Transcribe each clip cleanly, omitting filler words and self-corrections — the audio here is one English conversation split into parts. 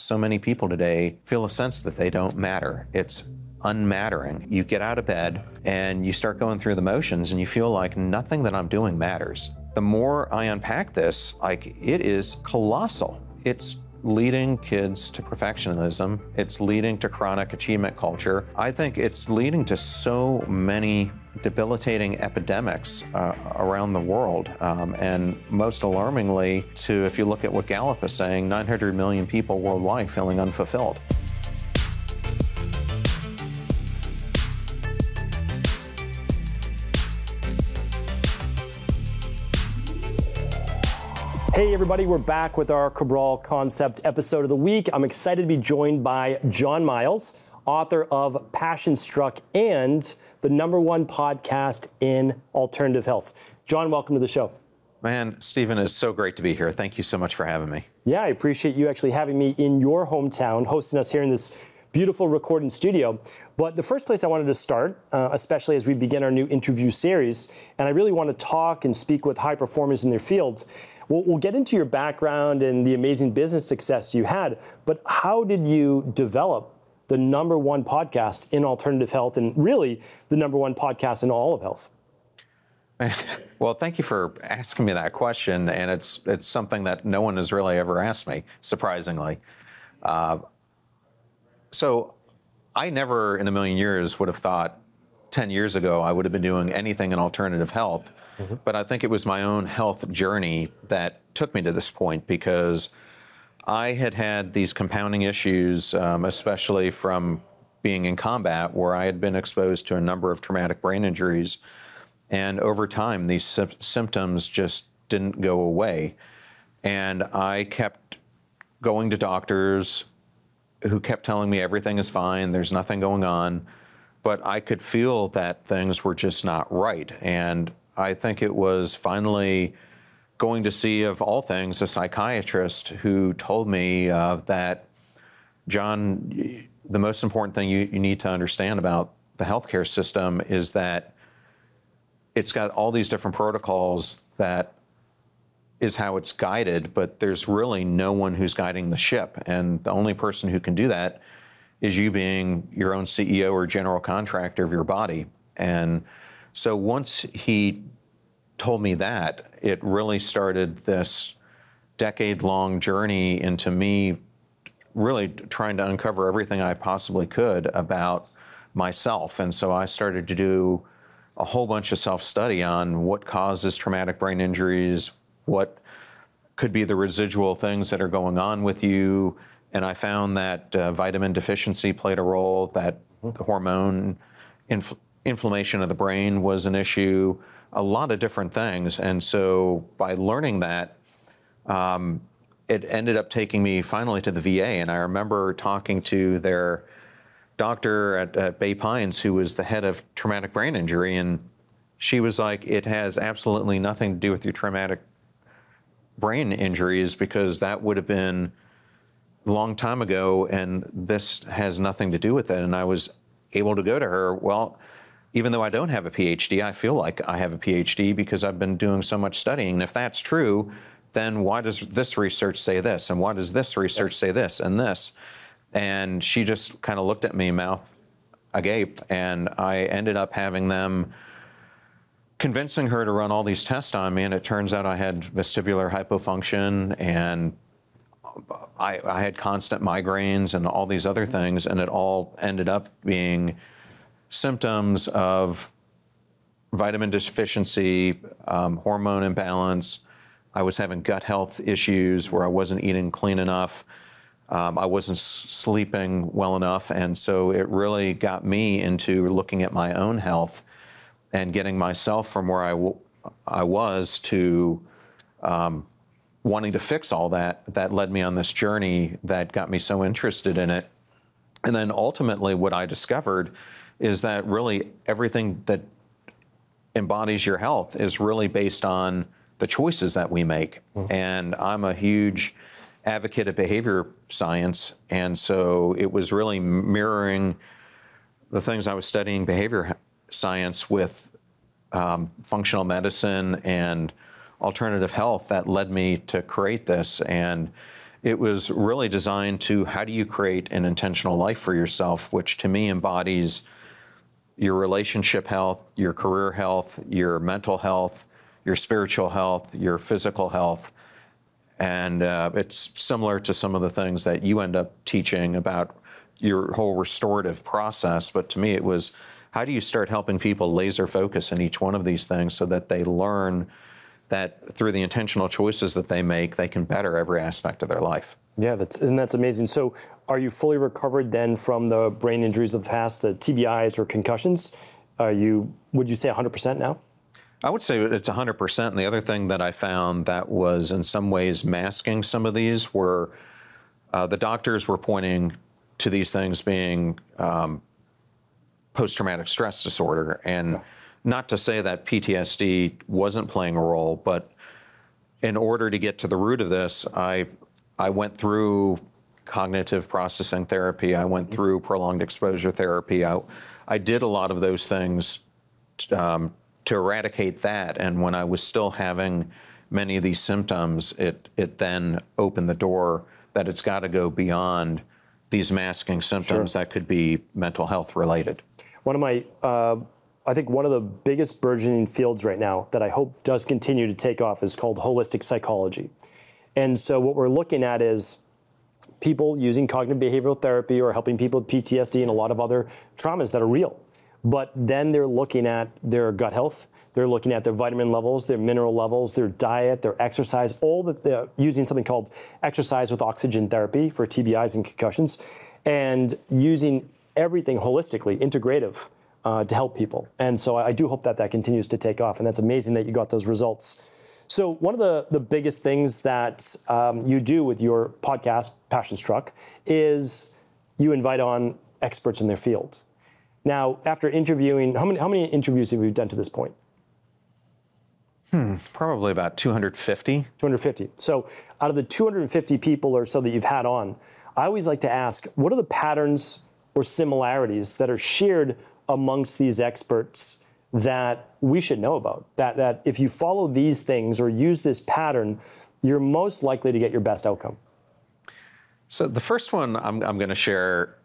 So many people today feel a sense that they don't matter. It's unmattering. You get out of bed and you start going through the motions and you feel like nothing that I'm doing matters. The more I unpack this, like, it is colossal. It's leading kids to perfectionism. It's leading to chronic achievement culture. I think it's leading to so many debilitating epidemics around the world. And most alarmingly, to, if you look at what Gallup is saying, 900 million people worldwide feeling unfulfilled. Hey everybody, we're back with our Cabral Concept episode of the week. I'm excited to be joined by John Miles, author of Passion Struck and the #1 podcast in alternative health. John, welcome to the show. Man, Stephen, it's so great to be here. Thank you so much for having me. Yeah, I appreciate you actually having me in your hometown, hosting us here in this beautiful recording studio. But the first place I wanted to start, especially as we begin our new interview series, and I really want to talk and speak with high performers in their fields. We'll get into your background and the amazing business success you had, but how did you develop the #1 podcast in alternative health and really the #1 podcast in all of health? Well, thank you for asking me that question. And it's something that no one has really ever asked me, surprisingly. So I never in a million years would have thought 10 years ago I would have been doing anything in alternative health. Mm-hmm. But I think it was my own health journey that took me to this point, because I had had these compounding issues, especially from being in combat, where I had been exposed to a number of traumatic brain injuries. And over time, these symptoms just didn't go away. And I kept going to doctors who kept telling me everything is fine, there's nothing going on. But I could feel that things were just not right. And I think it was finally going to see, of all things, a psychiatrist who told me that, John, the most important thing you need to understand about the healthcare system is that it's got all these different protocols that is how it's guided, but there's really no one who's guiding the ship. And the only person who can do that is you being your own CEO or general contractor of your body. And so once he told me that, it really started this decade-long journey into me really trying to uncover everything I possibly could about myself. And so I started to do a whole bunch of self-study on what causes traumatic brain injuries, what could be the residual things that are going on with you. And I found that vitamin deficiency played a role, that the hormone inflammation of the brain was an issue, a lot of different things. And so by learning that, it ended up taking me finally to the VA. And I remember talking to their doctor at Bay Pines, who was the head of traumatic brain injury. And she was like, it has absolutely nothing to do with your traumatic brain injuries, because that would have been long time ago, and this has nothing to do with it. And I was able to go to her, well, even though I don't have a PhD, I feel like I have a PhD because I've been doing so much studying. And if that's true, then why does this research say this? And why does this research say this and this? And she just kind of looked at me, mouth agape, and I ended up having them convincing her to run all these tests on me. And it turns out I had vestibular hypofunction, and I had constant migraines and all these other things, and it all ended up being symptoms of vitamin deficiency, hormone imbalance. I was having gut health issues where I wasn't eating clean enough. I wasn't sleeping well enough. And so it really got me into looking at my own health and getting myself from where I was to wanting to fix all that. That led me on this journey that got me so interested in it. And then ultimately what I discovered is that really everything that embodies your health is really based on the choices that we make. Mm-hmm. And I'm a huge advocate of behavior science. And so it was really mirroring the things I was studying behavior science with functional medicine and alternative health that led me to create this. And It was really designed to, how do you create an intentional life for yourself, which to me embodies your relationship health, your career health, your mental health, your spiritual health, your physical health. And it's similar to some of the things that you end up teaching about your whole restorative process. But to me, it was, how do you start helping people laser focus in each one of these things so that they learn that through the intentional choices that they make, they can better every aspect of their life. Yeah, that's amazing. So are you fully recovered then from the brain injuries of the past, the TBIs or concussions? Would you say 100% now? I would say it's 100%. And the other thing that I found that was in some ways masking some of these were the doctors were pointing to these things being post-traumatic stress disorder. And yeah. Not to say that PTSD wasn't playing a role, but in order to get to the root of this, I went through cognitive processing therapy. I went through prolonged exposure therapy. I did a lot of those things to eradicate that. And when I was still having many of these symptoms, it then opened the door that it's got to go beyond these masking symptoms sure. that could be mental health related. One of my... I think one of the biggest burgeoning fields right now that I hope does continue to take off is called holistic psychology. And so what we're looking at is people using cognitive behavioral therapy or helping people with PTSD and a lot of other traumas that are real. But then they're looking at their gut health, they're looking at their vitamin levels, their mineral levels, their diet, their exercise, all that they're using something called exercise with oxygen therapy for TBIs and concussions, and using everything holistically, integrative. To help people. And so I do hope that that continues to take off, and that's amazing that you got those results. So one of the biggest things that you do with your podcast, Passion Struck, is you invite on experts in their field. Now, after interviewing, how many interviews have you done to this point? Probably about 250. 250. So out of the 250 people or so that you've had on, I always like to ask, what are the patterns or similarities that are shared amongst these experts that we should know about, that if you follow these things or use this pattern, you're most likely to get your best outcome? So the first one I'm going to share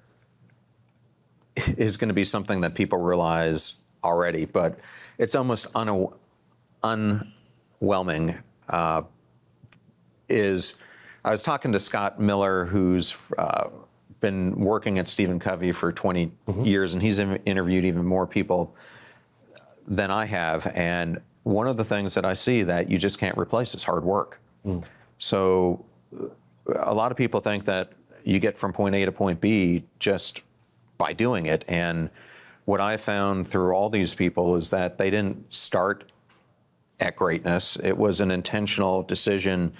is going to be something that people realize already, but it's almost unwhelming. I was talking to Scott Miller, who's been working at Stephen Covey for 20 years, and he's interviewed even more people than I have. And one of the things that I see that you just can't replace is hard work. So a lot of people think that you get from point A to point B just by doing it. And what I found through all these people is that they didn't start at greatness. It was an intentional decision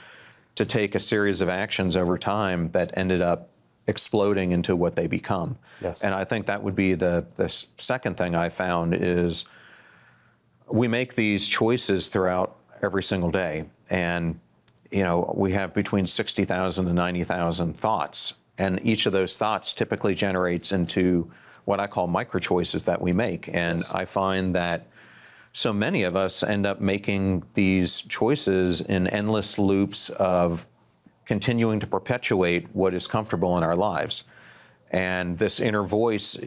to take a series of actions over time that ended up exploding into what they become. Yes. And I think that would be the second thing I found is we make these choices throughout every single day. And, you know, we have between 60,000 and 90,000 thoughts. And each of those thoughts typically generates into what I call micro choices that we make. And yes. I find that so many of us end up making these choices in endless loops of continuing to perpetuate what is comfortable in our lives. And this inner voice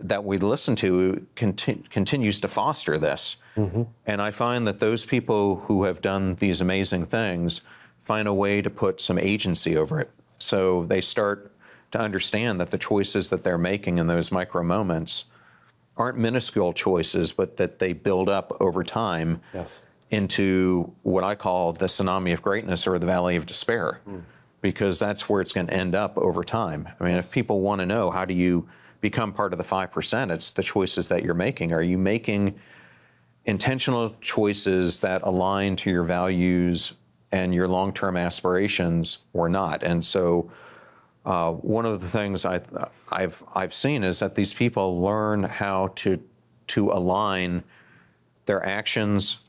that we listen to continues to foster this. And I find that those people who have done these amazing things find a way to put some agency over it. So they start to understand that the choices that they're making in those micro moments aren't minuscule choices, but that they build up over time. Yes. Into what I call the tsunami of greatness or the valley of despair, because that's where it's going to end up over time. I mean, if people want to know how do you become part of the 5%, it's the choices that you're making. Are you making intentional choices that align to your values and your long-term aspirations or not? And so one of the things I've seen is that these people learn how to align their actions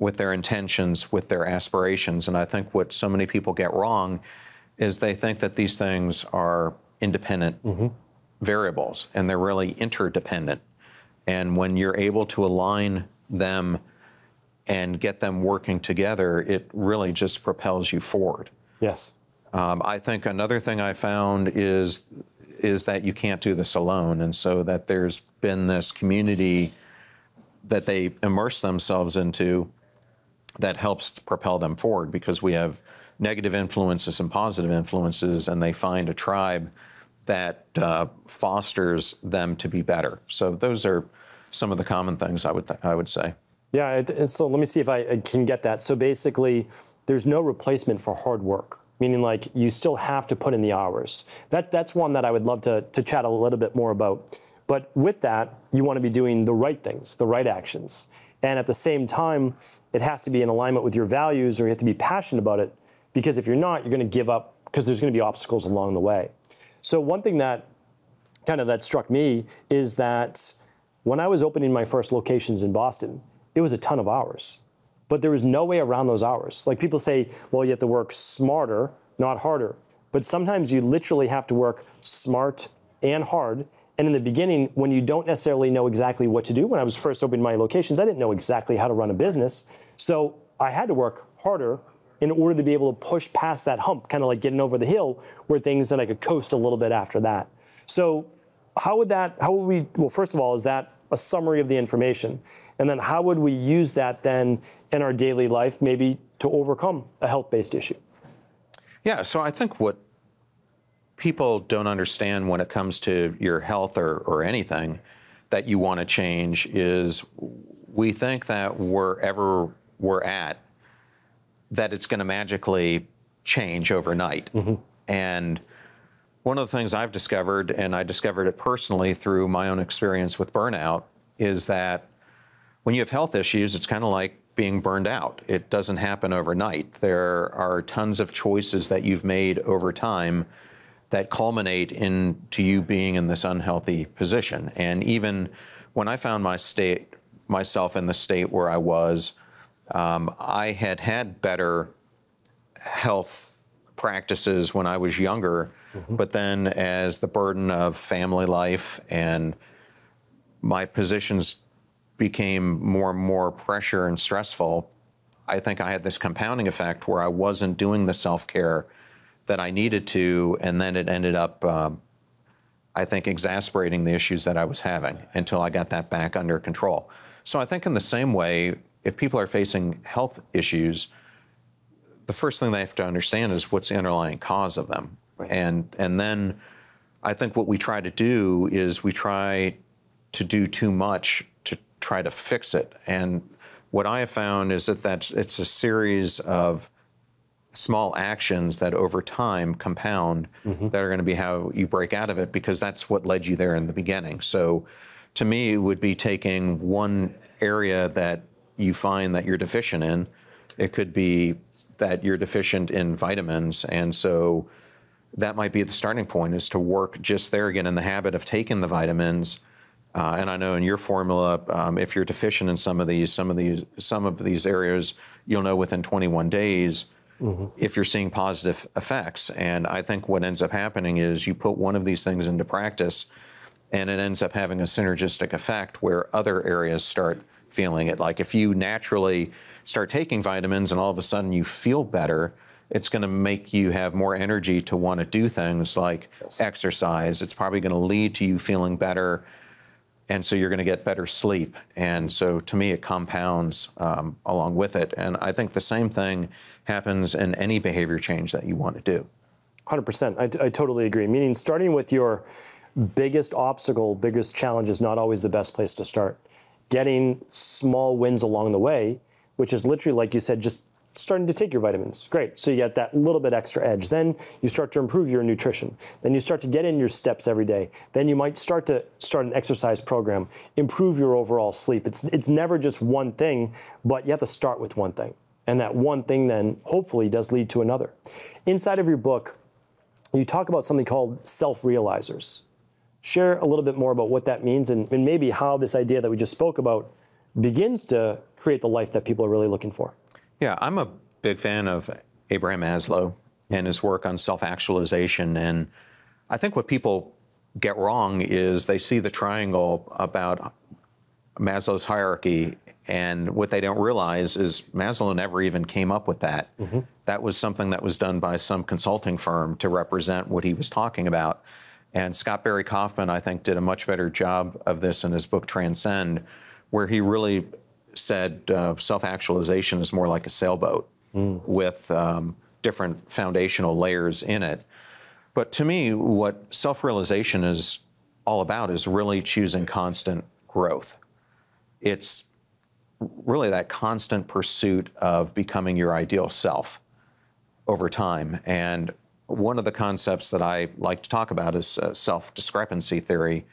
with their intentions, with their aspirations. And I think what so many people get wrong is they think that these things are independent variables, and they're really interdependent. And when you're able to align them and get them working together, it really just propels you forward. Yes. I think another thing I found is that you can't do this alone, and so that there's been this community that they immerse themselves into that helps to propel them forward, because we have negative influences and positive influences, and they find a tribe that fosters them to be better. So those are some of the common things I would say. Yeah, and so let me see if I can get that. So basically, there's no replacement for hard work, meaning like you still have to put in the hours. That's one that I would love to chat a little bit more about. But with that, you want to be doing the right things, the right actions. And at the same time, it has to be in alignment with your values, or you have to be passionate about it, because if you're not, you're going to give up because there's going to be obstacles along the way. So one thing that kind of that struck me is that when I was opening my first locations in Boston, it was a ton of hours, but there was no way around those hours. Like people say, well, you have to work smarter, not harder. But sometimes you literally have to work smart and hard. And in the beginning, when you don't necessarily know exactly what to do, when I was first opening my locations, I didn't know exactly how to run a business. So I had to work harder in order to be able to push past that hump, kind of like getting over the hill, were things that I could coast a little bit after that. So how would we, well, first of all, is that a summary of the information? And then how would we use that then in our daily life, maybe to overcome a health-based issue? Yeah, so I think what people don't understand when it comes to your health or anything that you want to change is we think that wherever we're at, that it's going to magically change overnight. Mm-hmm. And one of the things I've discovered, and I discovered it personally through my own experience with burnout, is that when you have health issues, it's kind of like being burned out. It doesn't happen overnight. There are tons of choices that you've made over time that culminate into you being in this unhealthy position. And even when I found myself in the state where I was, I had had better health practices when I was younger, mm-hmm. but then as the burden of family life and my positions became more and more pressure and stressful, I think I had this compounding effect where I wasn't doing the self-care that I needed to, and then it ended up, I think, exacerbating the issues that I was having until I got that back under control. So I think in the same way, if people are facing health issues, the first thing they have to understand is what's the underlying cause of them. Right. And then I think what we try to do is we try to do too much to try to fix it. And what I have found is that it's a series of small actions that over time compound, mm-hmm. that are going to be how you break out of it, because that's what led you there in the beginning. So to me, it would be taking one area that you find that you're deficient in. It could be that you're deficient in vitamins. And so that might be the starting point, is to work just there again in the habit of taking the vitamins. And I know in your formula, if you're deficient in some of these areas, you'll know within 21 days mm-hmm. if you're seeing positive effects. And I think what ends up happening is you put one of these things into practice and it ends up having a synergistic effect where other areas start feeling it. Like if you naturally start taking vitamins and all of a sudden you feel better, it's going to make you have more energy to want to do things like yes. exercise. It's probably going to lead to you feeling better. And so you're going to get better sleep. And so to me, it compounds along with it. And I think the same thing happens in any behavior change that you want to do. 100%. I totally agree. Meaning starting with your biggest obstacle, biggest challenge is not always the best place to start. Getting small wins along the way, which is literally, like you said, just starting to take your vitamins. Great. So you get that little bit extra edge. Then you start to improve your nutrition. Then you start to get in your steps every day. Then you might start to start an exercise program, improve your overall sleep. It's never just one thing, but you have to start with one thing. And that one thing then hopefully does lead to another. Inside of your book, you talk about something called self-realizers. Share a little bit more about what that means and maybe how this idea that we just spoke about begins to create the life that people are really looking for. Yeah, I'm a big fan of Abraham Maslow and his work on self-actualization. And I think what people get wrong is they see the triangle about Maslow's hierarchy. And what they don't realize is Maslow never even came up with that. Mm-hmm. That was something that was done by some consulting firm to represent what he was talking about. And Scott Barry Kaufman, I think, did a much better job of this in his book Transcend, where he really said self-actualization is more like a sailboat with different foundational layers in it. But to me, what self-realization is all about is really choosing constant growth. It's really that constant pursuit of becoming your ideal self over time. And one of the concepts that I like to talk about is self-discrepancy theory.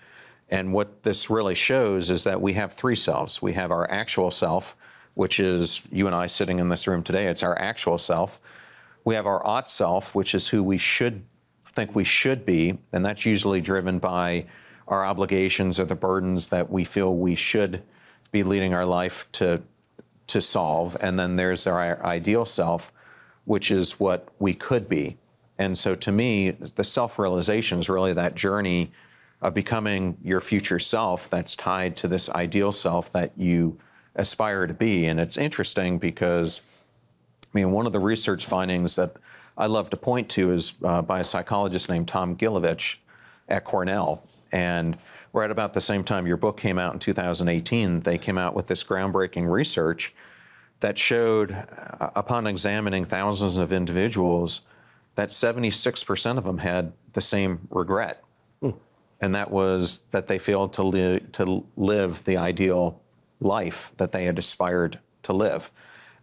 And what this really shows is that we have three selves. We have our actual self, which is you and I sitting in this room today. It's our actual self. We have our ought self, which is who we should think we should be. And that's usually driven by our obligations or the burdens that we feel we should be leading our life to solve. And then there's our ideal self, which is what we could be. And so to me, the self-realization is really that journey of becoming your future self that's tied to this ideal self that you aspire to be. And it's interesting because, I mean, one of the research findings that I love to point to is by a psychologist named Tom Gilovich at Cornell. And right about the same time your book came out in 2018, they came out with this groundbreaking research that showed, upon examining thousands of individuals, that 76% of them had the same regret. Mm. And that was that they failed to live the ideal life that they had aspired to live.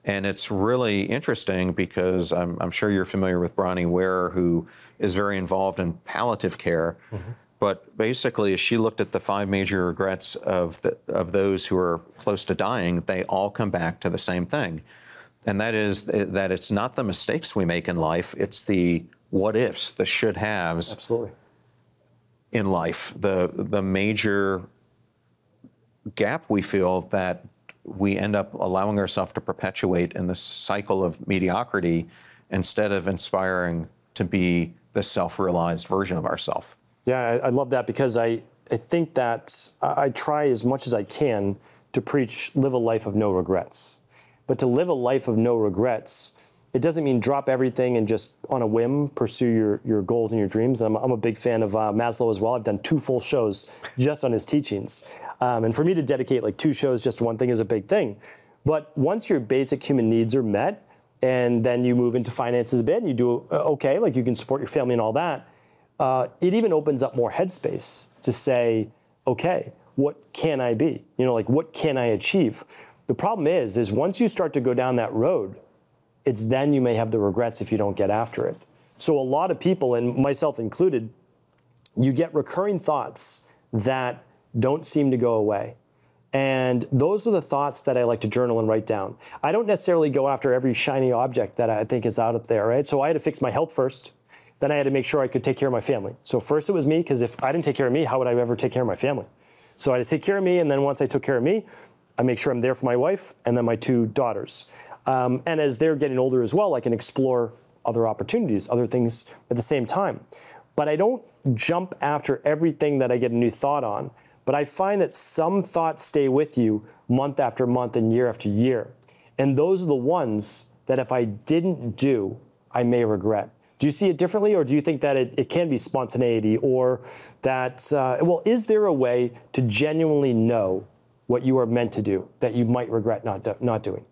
And it's really interesting because I'm sure you're familiar with Bronnie Ware, who is very involved in palliative care. Mm-hmm. But basically, as she looked at the five major regrets of those who are close to dying, they all come back to the same thing. And that is that it's not the mistakes we make in life, it's the what-ifs, the should-haves. Absolutely. In life, the major gap we feel that we end up allowing ourselves to perpetuate in this cycle of mediocrity instead of inspiring to be the self-realized version of ourselves. Yeah, I love that because I think that I try as much as I can to preach live a life of no regrets. But to live a life of no regrets, it doesn't mean drop everything and just on a whim pursue your goals and your dreams. And I'm a big fan of Maslow as well. I've done two full shows just on his teachings. And for me to dedicate like two shows just to one thing is a big thing. But once your basic human needs are met and then you move into finances a bit and you do okay, like you can support your family and all that, it even opens up more headspace to say, okay, what can I be? You know, like what can I achieve? The problem is once you start to go down that road, it's then you may have the regrets if you don't get after it. So a lot of people, and myself included, you get recurring thoughts that don't seem to go away. And those are the thoughts that I like to journal and write down. I don't necessarily go after every shiny object that I think is out there, right? So I had to fix my health first. Then I had to make sure I could take care of my family. So first it was me, because if I didn't take care of me, how would I ever take care of my family? So I had to take care of me, and then once I took care of me, I make sure I'm there for my wife and then my two daughters. And as they're getting older as well, I can explore other opportunities, other things at the same time. But I don't jump after everything that I get a new thought on. But I find that some thoughts stay with you month after month and year after year. And those are the ones that if I didn't do, I may regret. Do you see it differently, or do you think that it can be spontaneity, or that, well, is there a way to genuinely know what you are meant to do that you might regret not doing?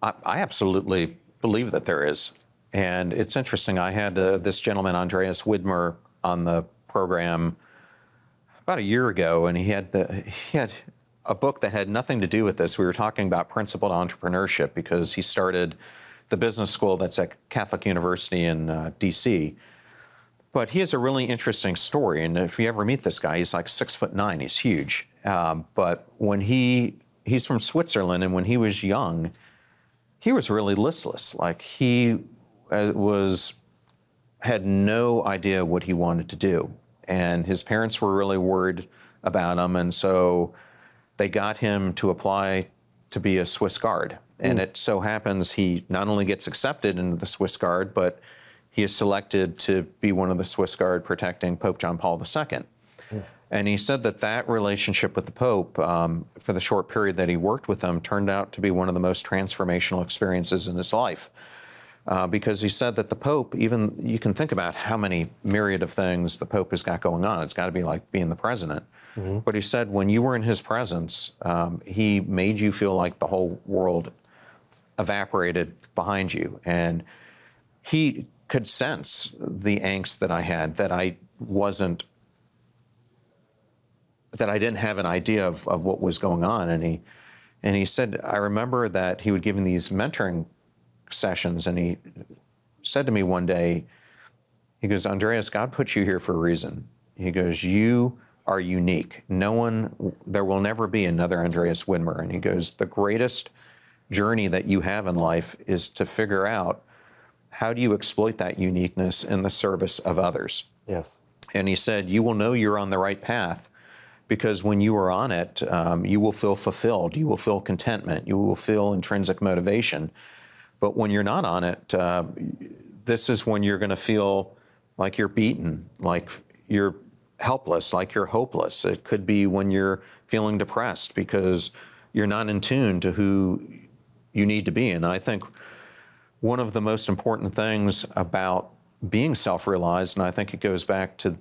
I absolutely believe that there is. And it's interesting, I had this gentleman, Andreas Widmer, on the program about a year ago, and he had a book that had nothing to do with this. We were talking about principled entrepreneurship because he started the business school that's at Catholic University in DC. But he has a really interesting story, and if you ever meet this guy, he's like 6'9", he's huge. But when he's from Switzerland, and when he was young, he was really listless. Like he had no idea what he wanted to do. And his parents were really worried about him. And so they got him to apply to be a Swiss Guard. And it so happens he not only gets accepted into the Swiss Guard, but he is selected to be one of the Swiss Guard protecting Pope John Paul II. Mm. And he said that that relationship with the Pope, for the short period that he worked with him, turned out to be one of the most transformational experiences in his life. Because he said that the Pope, even, you can think about how many myriad of things the Pope has got going on. It's got to be like being the president. Mm-hmm. But he said when you were in his presence, he made you feel like the whole world evaporated behind you. And he could sense the angst that I had, that I wasn't, that I didn't have an idea of what was going on. And he said, I remember that he would give me these mentoring sessions, and he said to me one day, he goes, Andreas, God put you here for a reason. He goes, you are unique. No one, there will never be another Andreas Widmer. And he goes, the greatest journey that you have in life is to figure out how do you exploit that uniqueness in the service of others. Yes. And he said, you will know you're on the right path because when you are on it, you will feel fulfilled, you will feel contentment, you will feel intrinsic motivation. But when you're not on it, this is when you're going to feel like you're beaten, like you're helpless, like you're hopeless. It could be when you're feeling depressed because you're not in tune to who you need to be. And I think one of the most important things about being self-realized, and I think it goes back to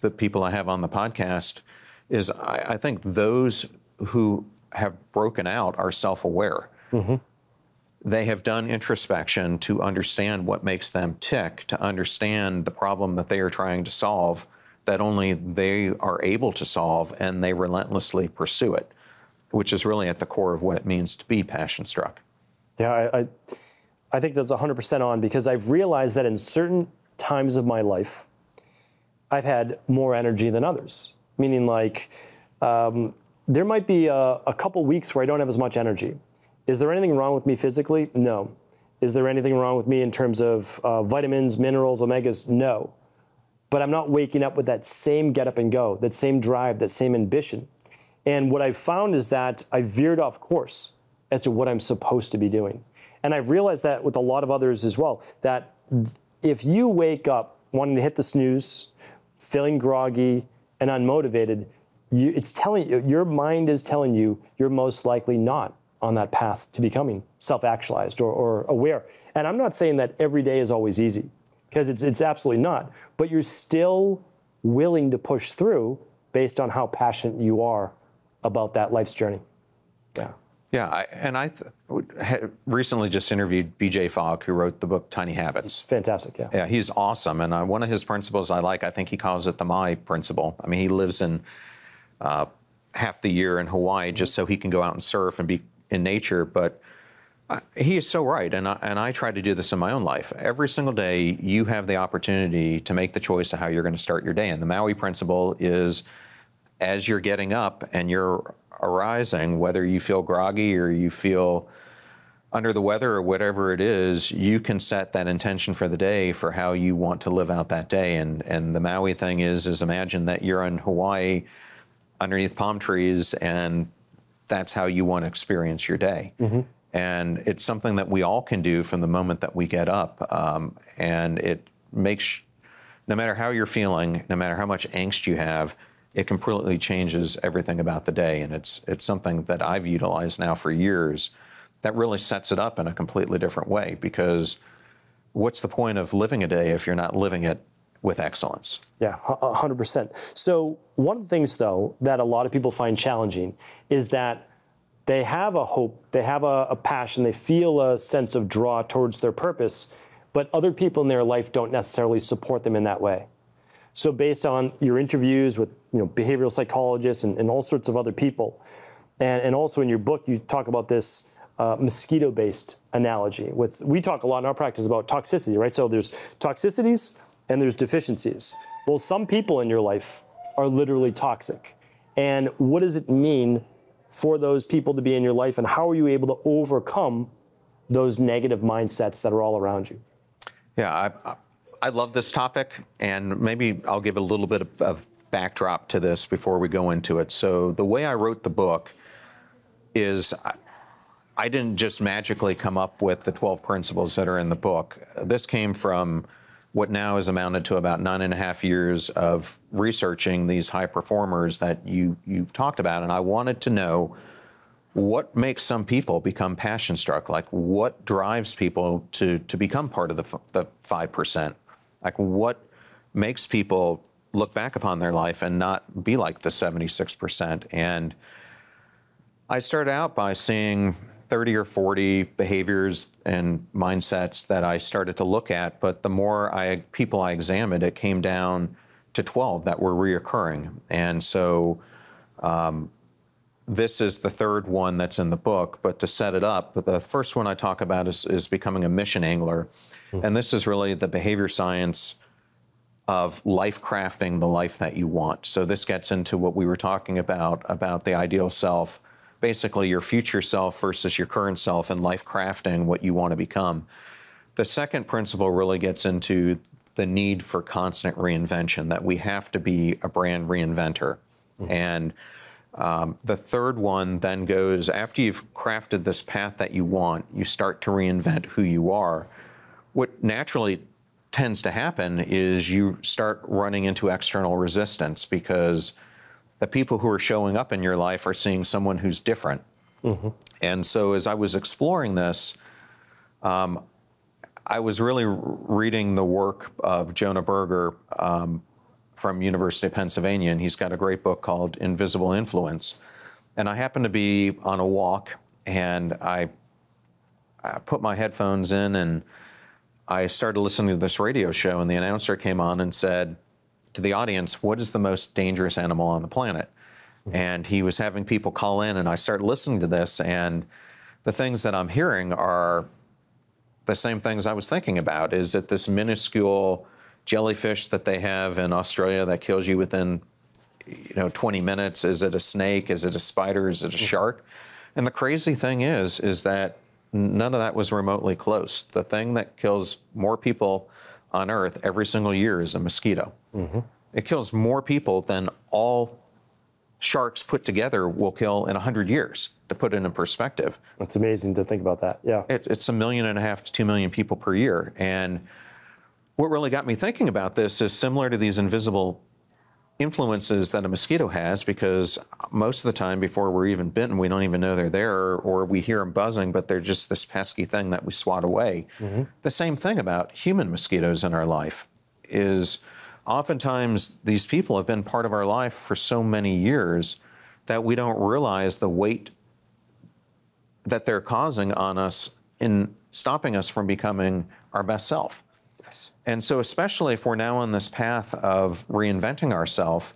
the people I have on the podcast, is I think those who have broken out are self-aware. Mm-hmm. They have done introspection to understand what makes them tick, to understand the problem that they are trying to solve, that only they are able to solve, and they relentlessly pursue it, which is really at the core of what it means to be passion struck. Yeah, I think that's 100% on, because I've realized that in certain times of my life, I've had more energy than others, meaning like there might be a couple weeks where I don't have as much energy. Is there anything wrong with me physically? No. Is there anything wrong with me in terms of vitamins, minerals, omegas? No. But I'm not waking up with that same get up and go, that same drive, that same ambition. And what I've found is that I veered off course as to what I'm supposed to be doing. And I've realized that with a lot of others as well, that if you wake up wanting to hit the snooze, feeling groggy and unmotivated, it's telling you, your mind is telling you you're most likely not on that path to becoming self-actualized or aware. And I'm not saying that every day is always easy, because it's absolutely not, but you're still willing to push through based on how passionate you are about that life's journey. Yeah. Yeah, I recently just interviewed B.J. Fogg, who wrote the book Tiny Habits. He's fantastic, yeah. Yeah, he's awesome, and one of his principles I like, I think he calls it the my principle. I mean, he lives in half the year in Hawaii just so he can go out and surf and be in nature, but he is so right, and I try to do this in my own life. Every single day, you have the opportunity to make the choice of how you're going to start your day, and the Maui principle is as you're getting up and you're arising, whether you feel groggy or you feel under the weather or whatever it is, you can set that intention for the day for how you want to live out that day. And the Maui thing is imagine that you're in Hawaii underneath palm trees and that's how you want to experience your day. Mm-hmm. And it's something that we all can do from the moment that we get up. And it makes, no matter how you're feeling, no matter how much angst you have, it completely changes everything about the day. And it's something that I've utilized now for years that really sets it up in a completely different way, because what's the point of living a day if you're not living it with excellence? Yeah, 100%. So one of the things, though, that a lot of people find challenging is that they have a hope, they have a passion, they feel a sense of draw towards their purpose, but other people in their life don't necessarily support them in that way. So based on your interviews with behavioral psychologists and all sorts of other people, and also in your book, you talk about this mosquito-based analogy. We talk a lot in our practice about toxicity, right? So there's toxicities and there's deficiencies. Well, some people in your life are literally toxic. And what does it mean for those people to be in your life, and how are you able to overcome those negative mindsets that are all around you? Yeah, I love this topic, and maybe I'll give a little bit of backdrop to this before we go into it. So the way I wrote the book is I didn't just magically come up with the 12 principles that are in the book. This came from what now has amounted to about 9.5 years of researching these high performers that you've talked about. And I wanted to know what makes some people become passion struck? Like, what drives people to become part of the 5%? Like, what makes people look back upon their life and not be like the 76%? And I started out by seeing 30 or 40 behaviors and mindsets that I started to look at, but the more people I examined, it came down to 12 that were reoccurring. And so this is the third one that's in the book, but to set it up, the first one I talk about is becoming a mission angler. And this is really the behavior science of life crafting the life that you want. So this gets into what we were talking about the ideal self, basically your future self versus your current self, and life crafting what you want to become. The second principle really gets into the need for constant reinvention, that we have to be a brand reinventor. And the third one then goes, after you've crafted this path that you want, you start to reinvent who you are. What naturally tends to happen is you start running into external resistance, because the people who are showing up in your life are seeing someone who's different. And so as I was exploring this, I was really reading the work of Jonah Berger from University of Pennsylvania, and he's got a great book called Invisible Influence. And I happened to be on a walk, and I put my headphones in, and I started listening to this radio show, and the announcer came on and said to the audience, what is the most dangerous animal on the planet? And he was having people call in, and I started listening to this, and the things that I'm hearing are the same things I was thinking about. Is it this minuscule jellyfish that they have in Australia that kills you within 20 minutes? Is it a snake? Is it a spider? Is it a shark? And the crazy thing is that none of that was remotely close. The thing that kills more people on Earth every single year is a mosquito. It kills more people than all sharks put together will kill in 100 years, to put it in perspective. It's amazing to think about that, yeah. It's 1.5 million to 2 million people per year. And what really got me thinking about this is similar to these invisible influences that a mosquito has, because most of the time before we're even bitten, we don't even know they're there, or we hear them buzzing, but they're just this pesky thing that we swat away. The same thing about human mosquitoes in our life is oftentimes these people have been part of our life for so many years that we don't realize the weight that they're causing on us in stopping us from becoming our best self. And so especially if we're now on this path of reinventing ourselves,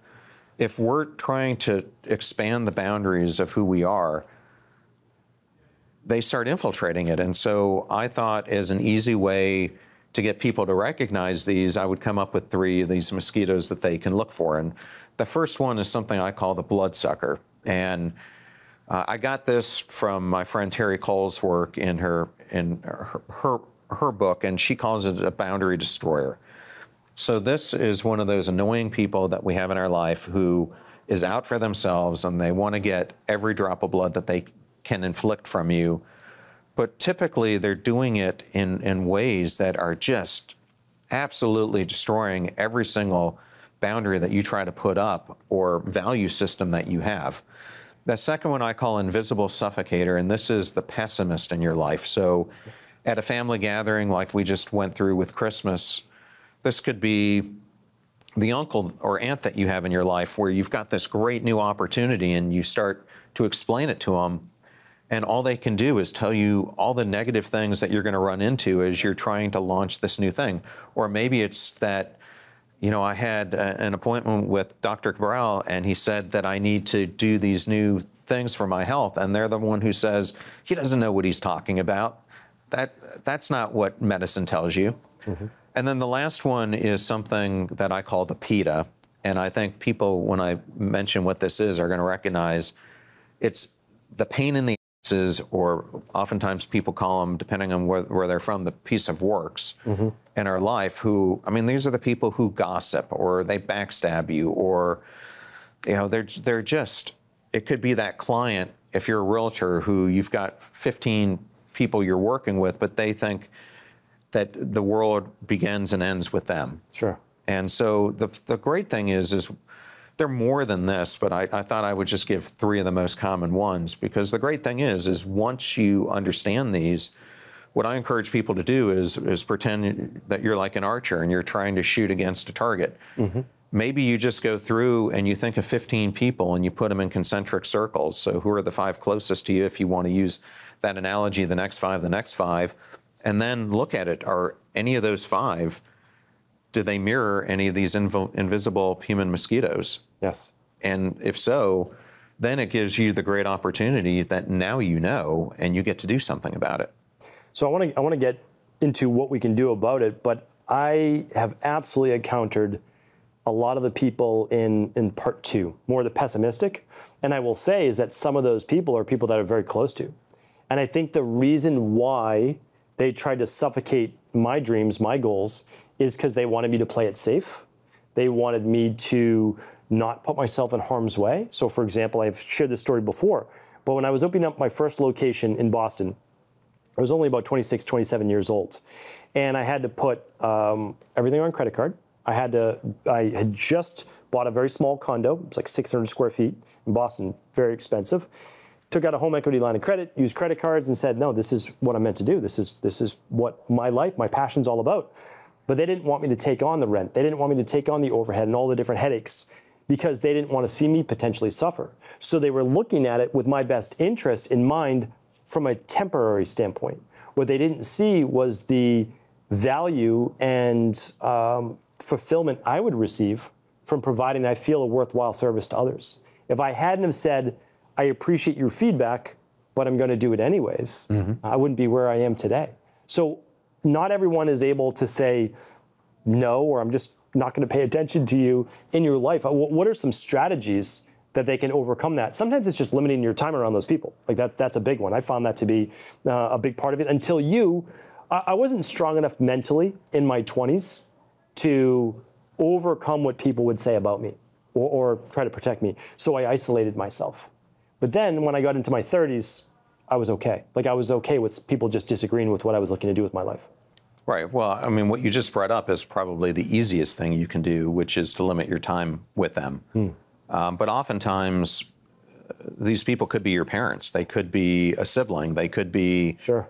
if we're trying to expand the boundaries of who we are, they start infiltrating it. And so I thought, as an easy way to get people to recognize these, I would come up with 3 of these mosquitoes that they can look for. And the first one is something I call the bloodsucker. And I got this from my friend Terry Cole's work in her book, and she calls it a boundary destroyer. So this is one of those annoying people that we have in our life who is out for themselves, and they want to get every drop of blood that they can inflict from you. But typically they're doing it in ways that are just absolutely destroying every single boundary that you try to put up or value system that you have. The second one I call invisible suffocator, and this is the pessimist in your life. So at a family gathering like we just went through with Christmas, this could be the uncle or aunt that you have in your life where you've got this great new opportunity and you start to explain it to them, and all they can do is tell you all the negative things that you're going to run into as you're trying to launch this new thing. Or maybe it's that, I had an appointment with Dr. Cabral, and he said that I need to do these new things for my health, and they're the one who says, he doesn't know what he's talking about. That's not what medicine tells you. And then the last one is something that I call the PETA. And I think people, when I mention what this is, are going to recognize it's the pain in the asses, or oftentimes people call them, depending on where they're from, the piece of works in our life who, these are the people who gossip, or they backstab you, or, they're just, it could be that client, if you're a realtor, who you've got 15 people you're working with, but they think that the world begins and ends with them. Sure. And so the great thing is they're more than this, but I thought I would just give three of the most common ones, because the great thing is once you understand these, what I encourage people to do is pretend that you're like an archer and you're trying to shoot against a target. Mm-hmm. Maybe you just go through and you think of 15 people and you put them in concentric circles. So who are the five closest to you, if you want to use that analogy, the next five, and then look at it. Are any of those five, do they mirror any of these invisible human mosquitoes? Yes. And if so, then it gives you the great opportunity that now you know and you get to do something about it. So I want to get into what we can do about it, but I have absolutely encountered a lot of the people in part two, more the pessimistic. And I will say is that some of those people are people that are very close to. And I think the reason why they tried to suffocate my dreams, my goals, is because they wanted me to play it safe. They wanted me to not put myself in harm's way. So for example, I've shared this story before, but when I was opening up my first location in Boston, I was only about 26, 27 years old. And I had to put everything on credit card. I had just bought a very small condo. It's like 600 square feet in Boston, very expensive. Took out a home equity line of credit, used credit cards, and said, no, this is what I'm meant to do. This is what my life, my passion's all about. But they didn't want me to take on the rent. They didn't want me to take on the overhead and all the different headaches, because they didn't want to see me potentially suffer. So they were looking at it with my best interest in mind from a temporary standpoint. What they didn't see was the value and fulfillment I would receive from providing, I feel, a worthwhile service to others. If I hadn't have said, I appreciate your feedback, but I'm going to do it anyways, mm-hmm. I wouldn't be where I am today. So not everyone is able to say no, or I'm just not going to pay attention to you in your life. What are some strategies that they can overcome that? Sometimes it's just limiting your time around those people. Like that's a big one. I found that to be a big part of it until I wasn't strong enough mentally in my 20s to overcome what people would say about me or try to protect me. So I isolated myself. But then when I got into my 30s, I was okay. Like I was okay with people just disagreeing with what I was looking to do with my life. Right. Well, I mean, what you just brought up is probably the easiest thing you can do, which is to limit your time with them. Mm. But oftentimes, these people could be your parents. They could be a sibling. They could be sure.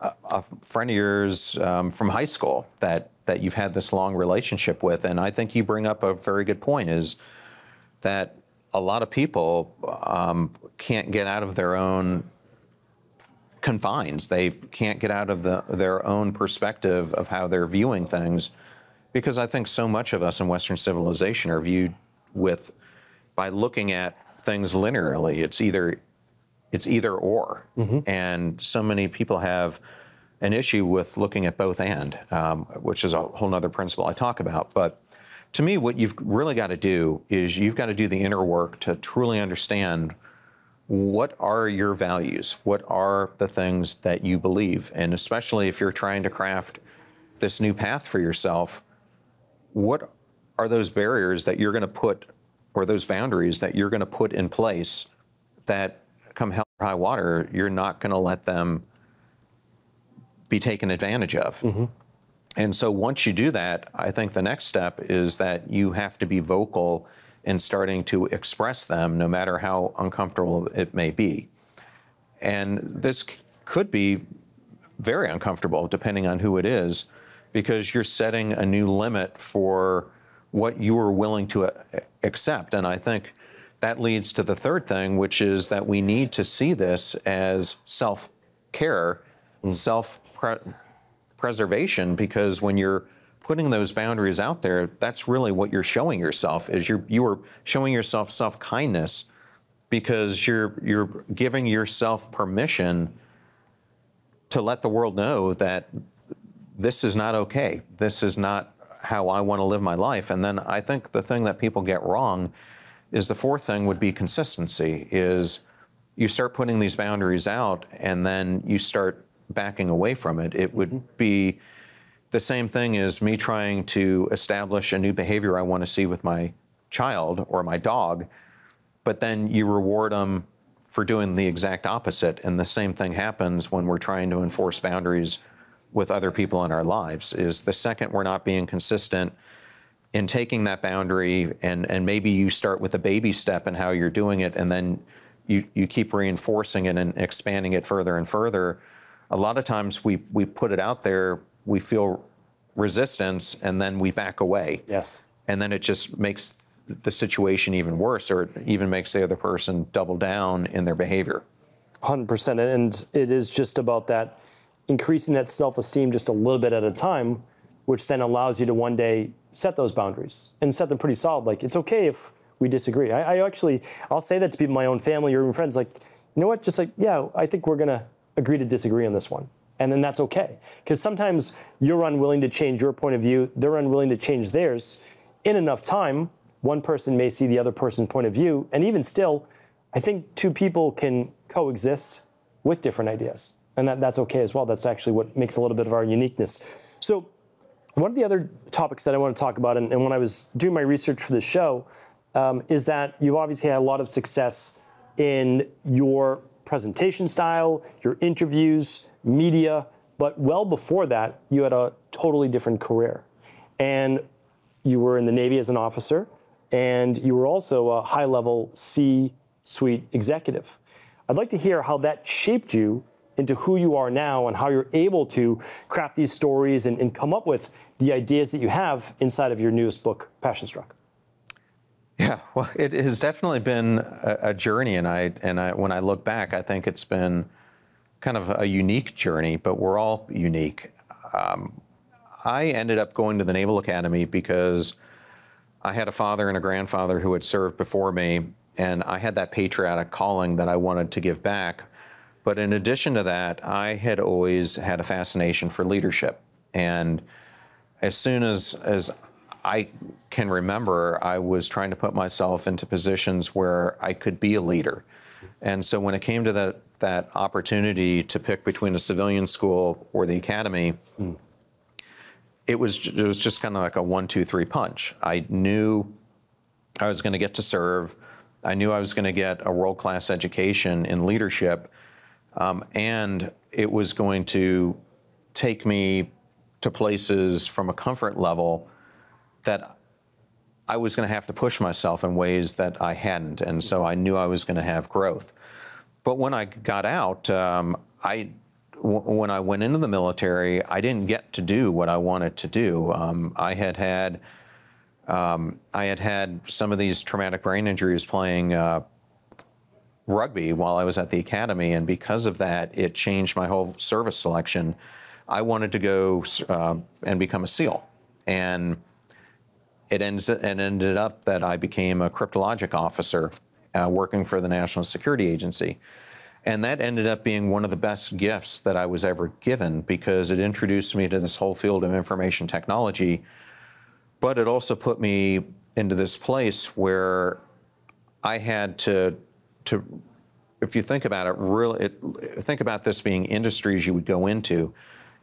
a friend of yours from high school that you've had this long relationship with. And I think you bring up a very good point, is that a lot of people can't get out of their own confines. They can't get out of their own perspective of how they're viewing things, because I think so much of us in Western civilization are viewed with by looking at things linearly. It's either or. Mm-hmm. And so many people have an issue with looking at both and, which is a whole nother principle I talk about. But to me, what you've really got to do is you've got to do the inner work to truly understand what are your values, what are the things that you believe, and especially if you're trying to craft this new path for yourself, what are those barriers that you're going to put, or those boundaries that you're going to put in place that come hell or high water, you're not going to let them be taken advantage of. Mm-hmm. And so once you do that, I think the next step is that you have to be vocal in starting to express them, no matter how uncomfortable it may be. And this could be very uncomfortable, depending on who it is, because you're setting a new limit for what you are willing to accept. And I think that leads to the third thing, which is that we need to see this as self-care, mm-hmm. self-preservation, because when you're putting those boundaries out there, that's really what you're showing yourself, is you are showing yourself self-kindness, because you're giving yourself permission to let the world know that this is not okay. This is not how I want to live my life. And then I think the thing that people get wrong is the fourth thing would be consistency, is you start putting these boundaries out and then you start backing away from it. It would be the same thing as me trying to establish a new behavior I want to see with my child or my dog, but then you reward them for doing the exact opposite. And the same thing happens when we're trying to enforce boundaries with other people in our lives is the second we're not being consistent in taking that boundary, and maybe you start with a baby step in how you're doing it, and then you keep reinforcing it and expanding it further and further. A lot of times we put it out there, we feel resistance, and then we back away. Yes. And then it just makes the situation even worse, or it even makes the other person double down in their behavior. 100%, and it is just about that, increasing that self-esteem just a little bit at a time, which then allows you to one day set those boundaries and set them pretty solid. Like, it's okay if we disagree. I actually, I'll say that to people in my own family or even friends, like, you know what, just like, yeah, I think we're gonna agree to disagree on this one. And then that's okay. Because sometimes you're unwilling to change your point of view, they're unwilling to change theirs. In enough time, one person may see the other person's point of view, and even still, I think two people can coexist with different ideas. And that's okay as well. That's actually what makes a little bit of our uniqueness. So one of the other topics that I want to talk about, and when I was doing my research for this show, is that you obviously had a lot of success in your presentation style, your interviews, media, but well before that, you had a totally different career. And you were in the Navy as an officer, and you were also a high-level C-suite executive. I'd like to hear how that shaped you into who you are now and how you're able to craft these stories and come up with the ideas that you have inside of your newest book, Passion Struck. Yeah, well, it has definitely been a journey, and when I look back, I think it's been kind of a unique journey, but we're all unique. I ended up going to the Naval Academy because I had a father and a grandfather who had served before me, and I had that patriotic calling that I wanted to give back. But in addition to that, I had always had a fascination for leadership. And as soon as I can remember, I was trying to put myself into positions where I could be a leader. And so when it came to that opportunity to pick between a civilian school or the academy, it was just kind of like a 1-2-3 punch. I knew I was going to get to serve. I knew I was going to get a world-class education in leadership. And it was going to take me to places from a comfort level that I was going to have to push myself in ways that I hadn't. And so I knew I was going to have growth. But when I got out, when I went into the military, I didn't get to do what I wanted to do. I had had some of these traumatic brain injuries playing rugby while I was at the academy, and because of that, it changed my whole service selection. I wanted to go and become a SEAL, and it ended up that I became a cryptologic officer working for the National Security Agency. And that ended up being one of the best gifts that I was ever given, because it introduced me to this whole field of information technology, but it also put me into this place where I had to, if you think about it, think about this being industries you would go into.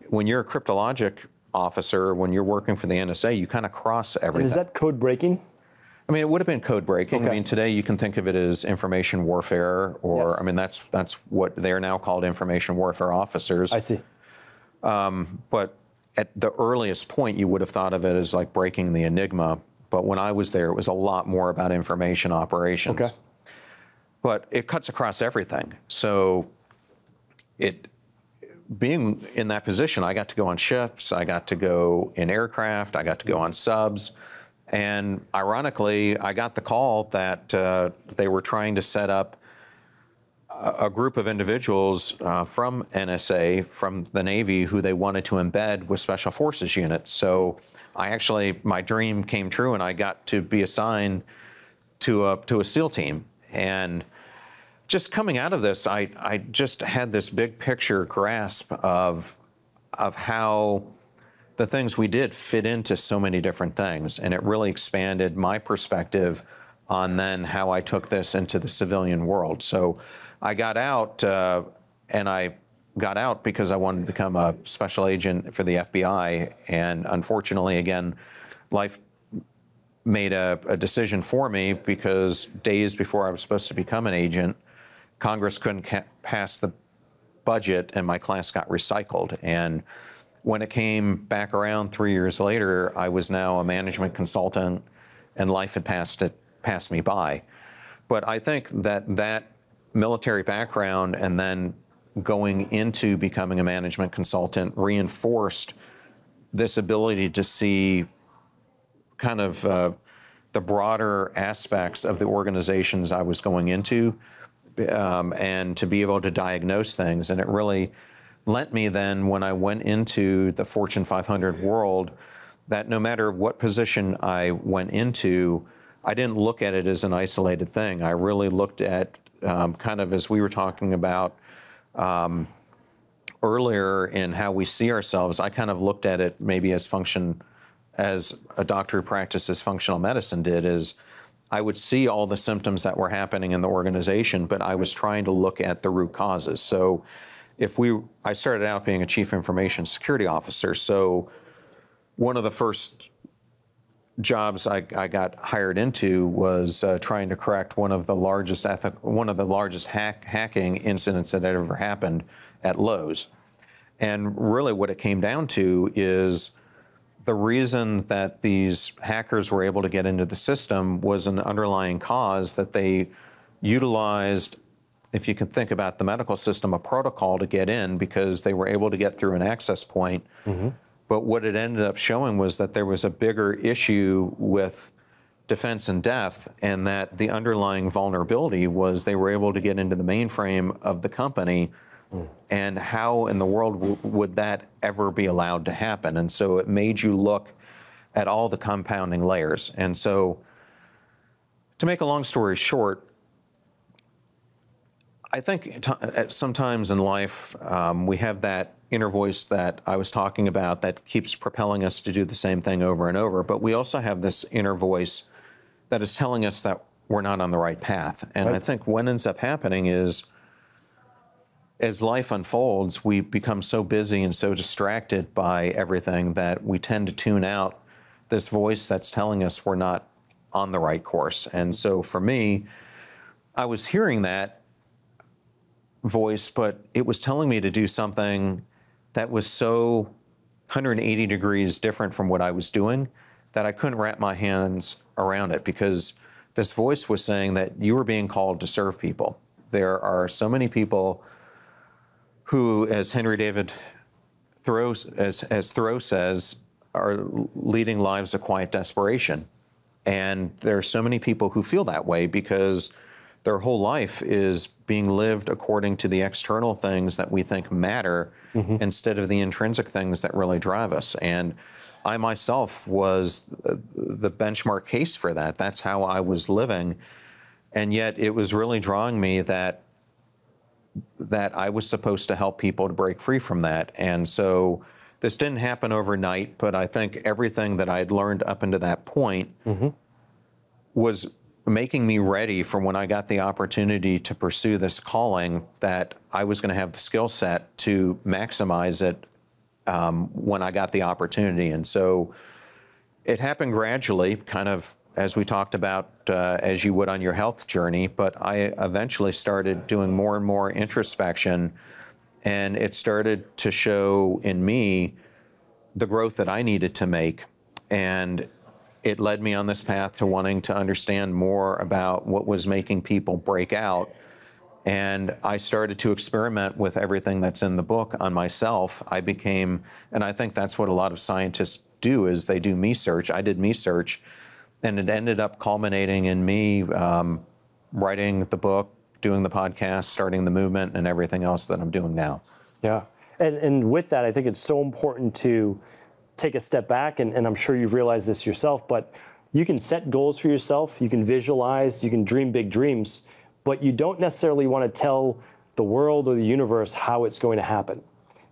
When you're a cryptologic officer, when you're working for the NSA, you kind of cross everything. And is that code breaking? I mean, it would have been code breaking. Okay. I mean, today you can think of it as information warfare, or yes. I mean, that's what they're now called, information warfare officers. I see. But at the earliest point, you would have thought of it as like breaking the Enigma. But when I was there, it was a lot more about information operations. Okay. But it cuts across everything. So being in that position, I got to go on ships, I got to go in aircraft, I got to go on subs. And ironically, I got the call that they were trying to set up a group of individuals from NSA, from the Navy, who they wanted to embed with special forces units. So I actually, my dream came true, and I got to be assigned to a SEAL team. And just coming out of this, I just had this big picture grasp of how the things we did fit into so many different things. And it really expanded my perspective on then how I took this into the civilian world. So I got out, and I got out because I wanted to become a special agent for the FBI. And unfortunately, again, life made a decision for me, because days before I was supposed to become an agent, Congress couldn't pass the budget, and my class got recycled. And when it came back around 3 years later, I was now a management consultant, and life had passed me by. But I think that that military background and then going into becoming a management consultant reinforced this ability to see kind of the broader aspects of the organizations I was going into, and to be able to diagnose things. And it really lent me then, when I went into the Fortune 500 world, that no matter what position I went into, I didn't look at it as an isolated thing. I really looked at kind of, as we were talking about earlier in how we see ourselves, I kind of looked at it maybe as function, as a doctor who practices functional medicine did, is I would see all the symptoms that were happening in the organization, but I was trying to look at the root causes. So I started out being a chief information security officer. So one of the first jobs I got hired into was trying to correct one of the largest hacking incidents that had ever happened at Lowe's. And really what it came down to is the reason that these hackers were able to get into the system was an underlying cause that they utilized, if you can think about the medical system, a protocol to get in because they were able to get through an access point. Mm-hmm. But what it ended up showing was that there was a bigger issue with defense and depth, and that the underlying vulnerability was they were able to get into the mainframe of the company. Mm. And how in the world would that ever be allowed to happen? And so it made you look at all the compounding layers. And so, to make a long story short, I think sometimes in life we have that inner voice that I was talking about that keeps propelling us to do the same thing over and over, but we also have this inner voice that is telling us that we're not on the right path. And right. I think what ends up happening is, as life unfolds, we become so busy and so distracted by everything that we tend to tune out this voice that's telling us we're not on the right course. And so for me, I was hearing that voice, but it was telling me to do something that was so 180 degrees different from what I was doing that I couldn't wrap my hands around it, because this voice was saying that you were being called to serve people. There are so many people who, as Henry David Thoreau, as Thoreau says, are leading lives of quiet desperation. And there are so many people who feel that way because their whole life is being lived according to the external things that we think matter, mm-hmm. instead of the intrinsic things that really drive us. And I myself was the benchmark case for that. That's how I was living. And yet it was really drawing me that I was supposed to help people to break free from that. And so this didn't happen overnight, but I think everything that I'd learned up until that point, mm-hmm. was making me ready for when I got the opportunity to pursue this calling, that I was going to have the skill set to maximize it when I got the opportunity. And so it happened gradually, kind of as we talked about, as you would on your health journey, but I eventually started doing more and more introspection, and it started to show in me the growth that I needed to make. And it led me on this path to wanting to understand more about what was making people break out. And I started to experiment with everything that's in the book on myself. I became, and I think that's what a lot of scientists do, is they do me search. I did me search, and it ended up culminating in me writing the book, doing the podcast, starting the movement, and everything else that I'm doing now. Yeah, and with that, I think it's so important to take a step back, and I'm sure you've realized this yourself, but you can set goals for yourself, you can visualize, you can dream big dreams, but you don't necessarily want to tell the world or the universe how it's going to happen.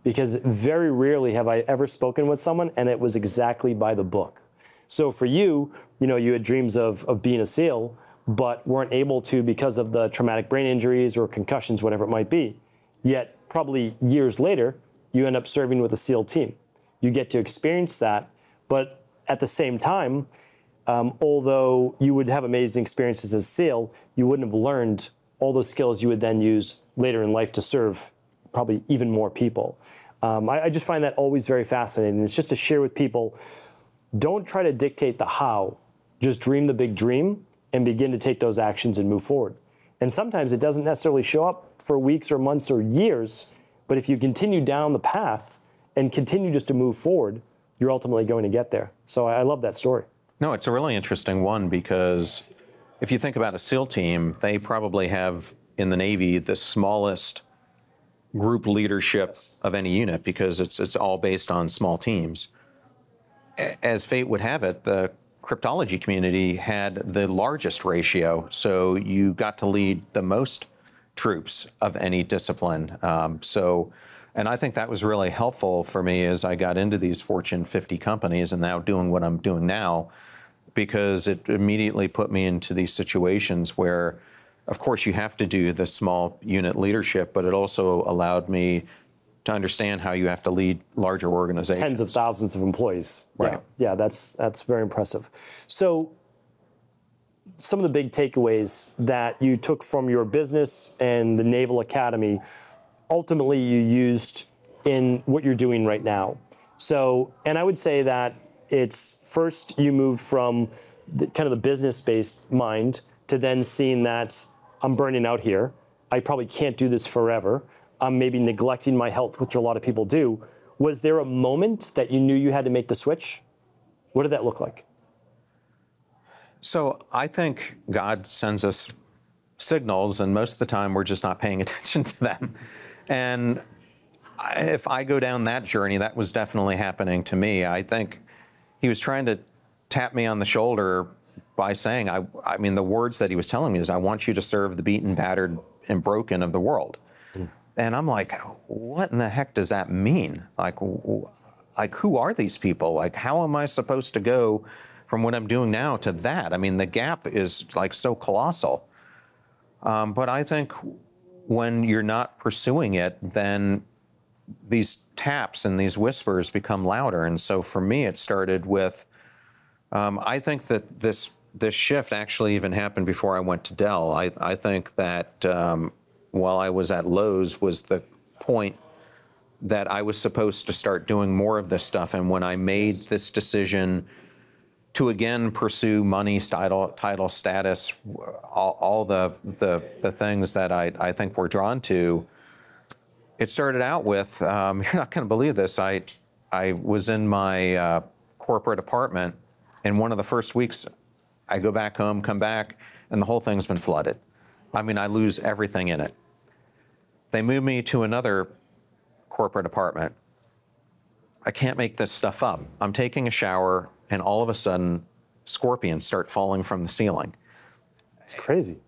Because very rarely have I ever spoken with someone and it was exactly by the book. So for you, you know, you had dreams of being a SEAL, but weren't able to because of the traumatic brain injuries or concussions, whatever it might be. Yet probably years later, you end up serving with a SEAL team. You get to experience that, but at the same time, although you would have amazing experiences as a SEAL, you wouldn't have learned all those skills you would then use later in life to serve probably even more people. I just find that always very fascinating. It's just to share with people, don't try to dictate the how, just dream the big dream and begin to take those actions and move forward. And sometimes it doesn't necessarily show up for weeks or months or years, but if you continue down the path and continue just to move forward, you're ultimately going to get there. So I love that story. No, it's a really interesting one, because if you think about a SEAL team, they probably have in the Navy the smallest group leadership of any unit, because it's all based on small teams. As fate would have it, the cryptology community had the largest ratio, so you got to lead the most troops of any discipline. And I think that was really helpful for me as I got into these Fortune 50 companies and now doing what I'm doing now, because it immediately put me into these situations where, of course, you have to do the small unit leadership, but it also allowed me to understand how you have to lead larger organizations. Tens of thousands of employees. Right. Yeah, that's very impressive. So some of the big takeaways that you took from your business and the Naval Academy, ultimately you used in what you're doing right now. So, and I would say that it's first you moved from the, kind of the business-based mind to then seeing that I'm burning out here. I probably can't do this forever. I'm maybe neglecting my health, which a lot of people do. Was there a moment that you knew you had to make the switch? What did that look like? So I think God sends us signals, and most of the time we're just not paying attention to them. And if I go down that journey, that was definitely happening to me. I think he was trying to tap me on the shoulder by saying, I mean, the words that he was telling me is, I want you to serve the beaten, battered, and broken of the world. Mm. And I'm like, what in the heck does that mean? Like, who are these people? Like, how am I supposed to go from what I'm doing now to that? I mean, the gap is like so colossal. But I think when you're not pursuing it, then these taps and these whispers become louder. And so for me, it started with, I think that this shift actually even happened before I went to Dell. I think that while I was at Lowe's was the point that I was supposed to start doing more of this stuff. And when I made this decision to again pursue money, title, status, all the things that I think we're drawn to, it started out with, you're not going to believe this, I was in my corporate apartment, and one of the first weeks I go back home, come back, and the whole thing's been flooded. I mean, I lose everything in it. They move me to another corporate apartment. I can't make this stuff up. I'm taking a shower, and all of a sudden, scorpions start falling from the ceiling. It's crazy.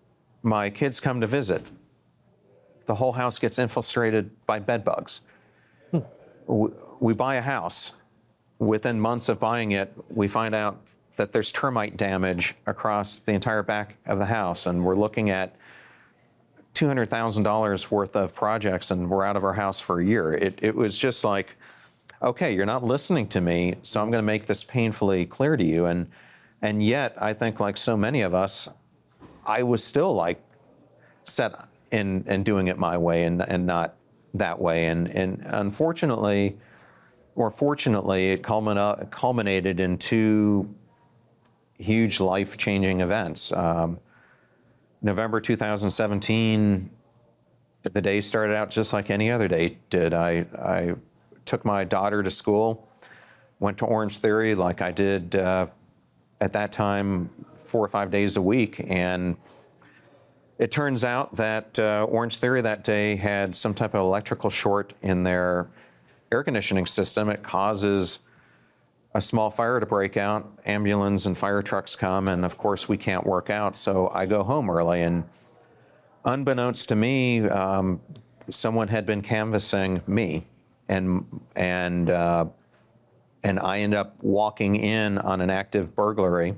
My kids come to visit. The whole house gets infiltrated by bed bugs. Hmm. We buy a house. Within months of buying it, we find out that there's termite damage across the entire back of the house, and we're looking at $200,000 worth of projects, and we're out of our house for a year. It was just like, okay, you're not listening to me, so I'm going to make this painfully clear to you. And yet, I think like so many of us, I was still like set in doing it my way and not that way. And unfortunately, or fortunately, it culminated in two huge life-changing events. November 2017, the day started out just like any other day did. I took my daughter to school, went to Orange Theory like I did at that time 4 or 5 days a week. And it turns out that Orange Theory that day had some type of electrical short in their air conditioning system. It causes a small fire to break out. Ambulance and fire trucks come, and of course we can't work out. So I go home early, and unbeknownst to me, someone had been canvassing me. And I end up walking in on an active burglary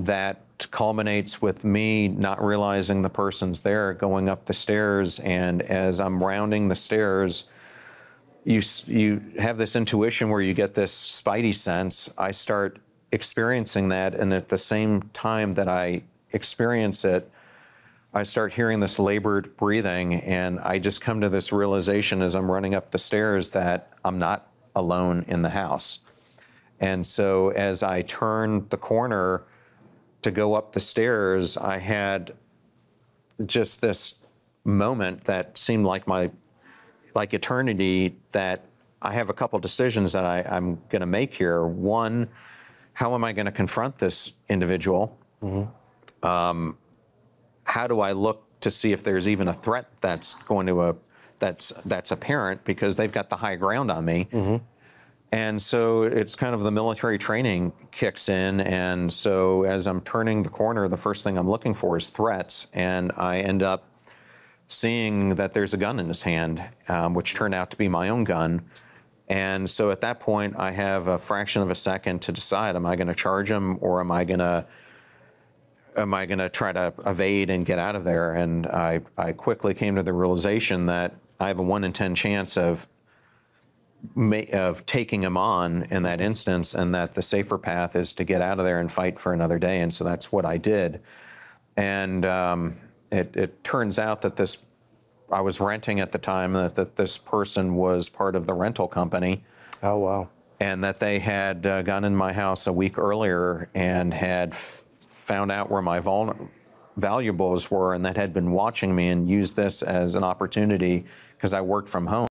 that culminates with me not realizing the person's there, going up the stairs, and as I'm rounding the stairs, you have this intuition where you get this spidey sense. I start experiencing that, and at the same time that I experience it, I start hearing this labored breathing, and I just come to this realization as I'm running up the stairs that I'm not alone in the house. And so as I turned the corner to go up the stairs, I had just this moment that seemed like eternity, that I have a couple decisions that I'm gonna make here. One, how am I gonna confront this individual? Mm-hmm. How do I look to see if there's even a threat that's going to that's apparent, because they've got the high ground on me. Mm-hmm. And so it's kind of the military training kicks in. And so as I'm turning the corner, the first thing I'm looking for is threats. And I end up seeing that there's a gun in his hand, which turned out to be my own gun. And so at that point, I have a fraction of a second to decide, am I gonna charge him, or am I gonna try to evade and get out of there? And I quickly came to the realization that I have a 1 in 10 chance of taking him on in that instance, and that the safer path is to get out of there and fight for another day. And so that's what I did. And it turns out that I was renting at the time, that this person was part of the rental company. Oh, wow. And that they had gone in my house a week earlier and had found out where my valuables were, and that had been watching me and used this as an opportunity, because I worked from home.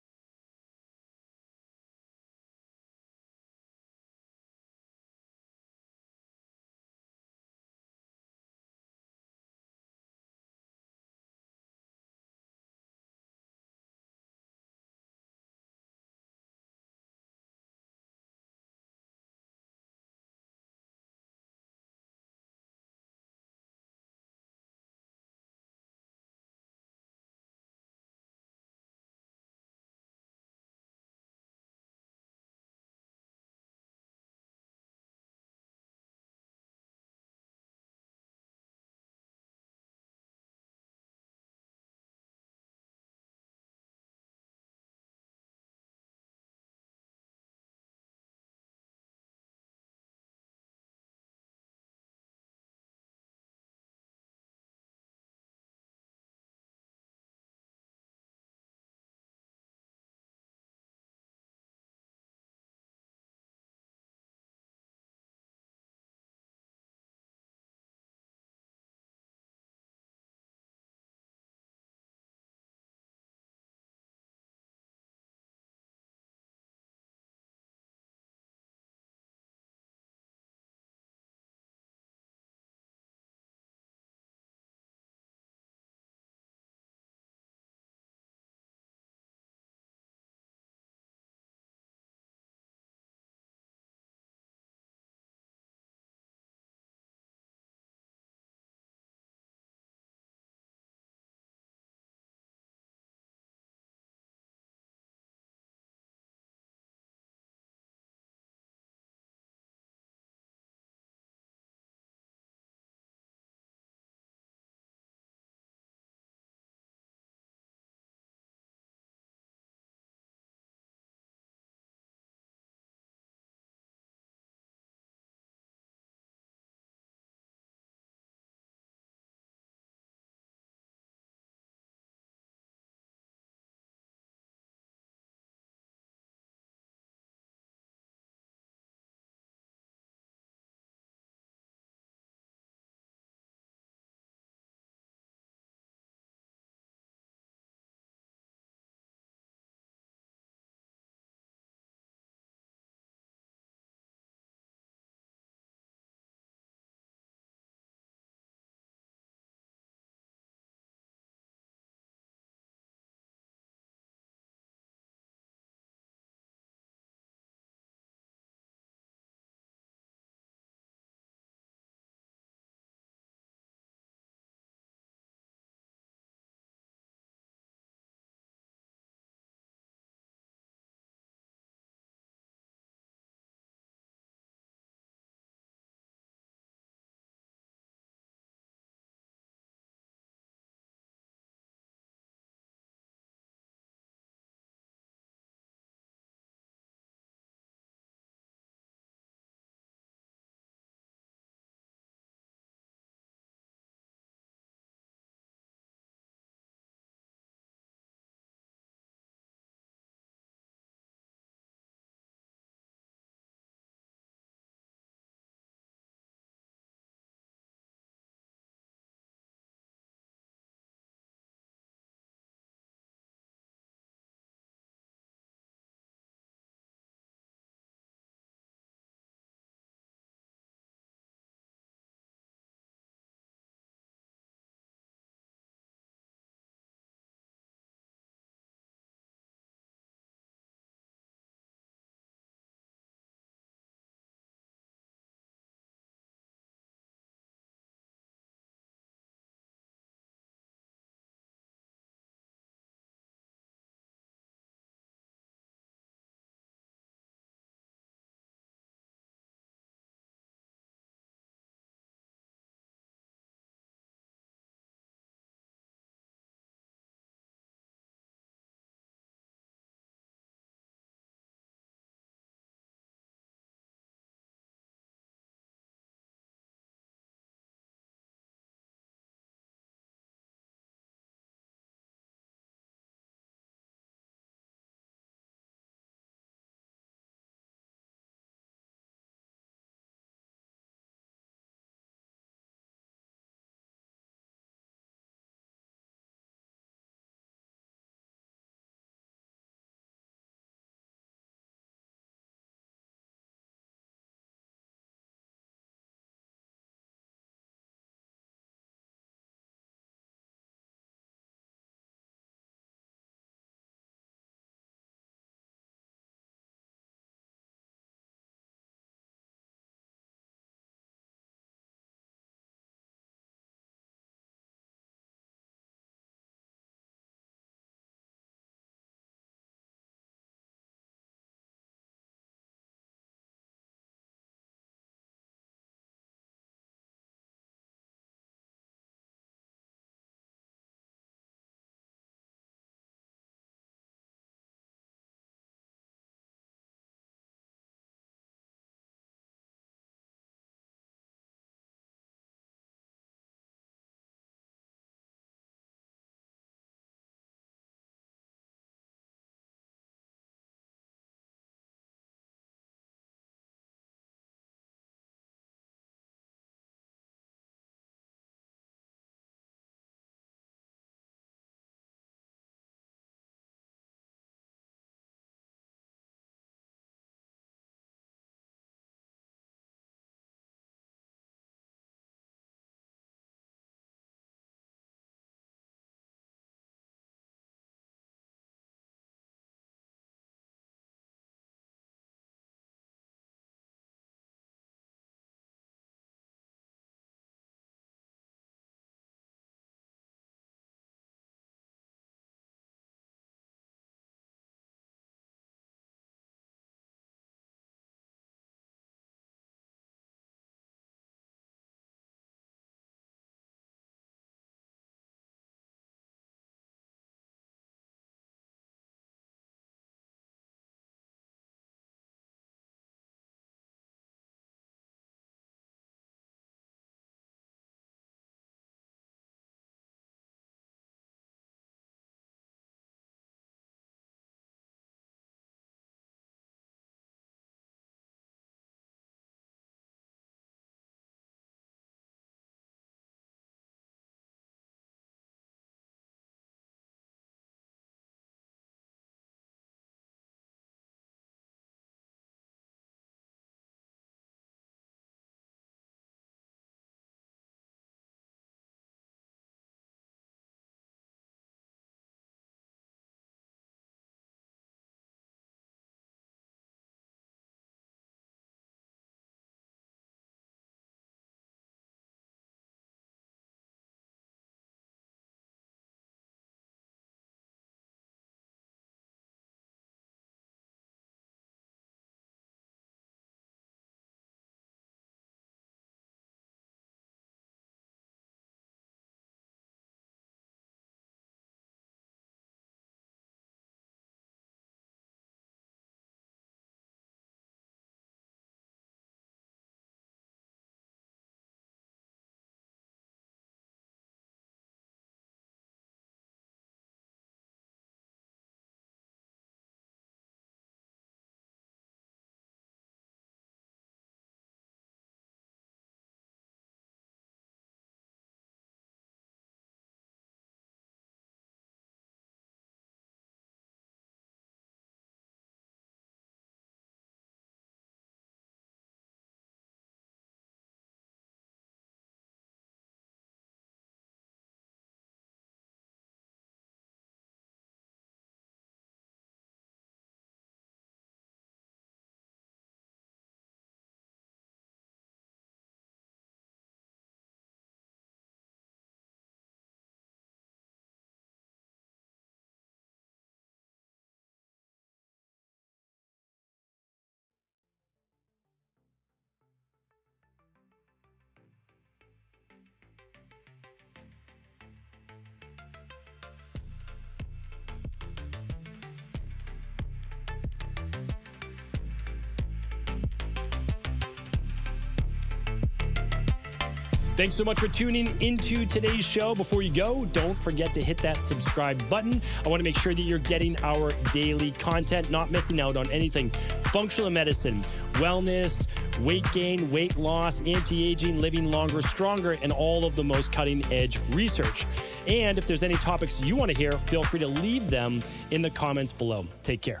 Thanks so much for tuning into today's show. Before you go, don't forget to hit that subscribe button. I want to make sure that you're getting our daily content, not missing out on anything. Functional medicine, wellness, weight gain, weight loss, anti-aging, living longer, stronger, and all of the most cutting-edge research. And if there's any topics you want to hear, feel free to leave them in the comments below. Take care.